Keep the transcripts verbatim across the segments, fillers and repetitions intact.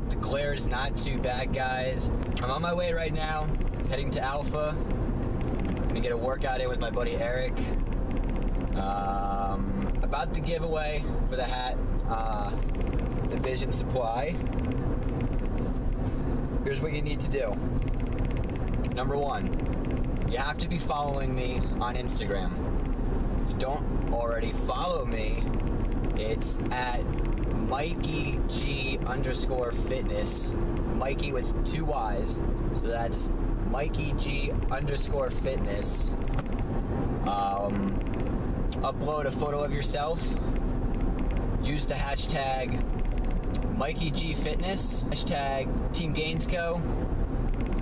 hope the glare is not too bad, guys. I'm on my way right now, heading to Alpha. I'm gonna get a workout in with my buddy Eric. Um, about the giveaway for the hat, uh, Division Supply. Here's what you need to do. Number one, you have to be following me on Instagram. If you don't already follow me, it's at MikeyyG underscore fitness. Mikey with two Y's. So that's MikeyyG underscore fitness. Um, upload a photo of yourself. Use the hashtag MikeyyG_Fitness, hashtag Team Gainsco,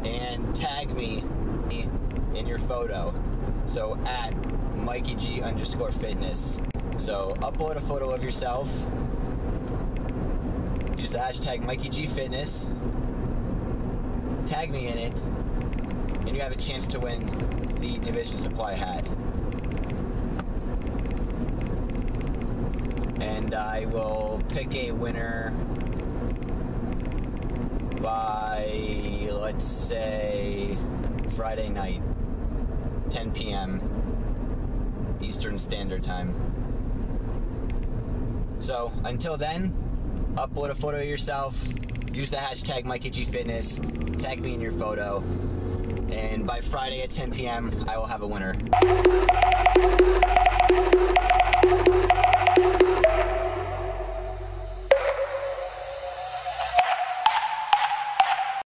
and tag me in your photo. So at MikeyyG underscore fitness. So upload a photo of yourself, use the hashtag MikeyyG_Fitness, tag me in it, and you have a chance to win the Division Supply hat. And I will pick a winner by, let's say, Friday night, ten P M Eastern Standard Time. So until then, upload a photo of yourself, use the hashtag MikeyyG_Fitness, tag me in your photo, and by Friday at ten P M I will have a winner.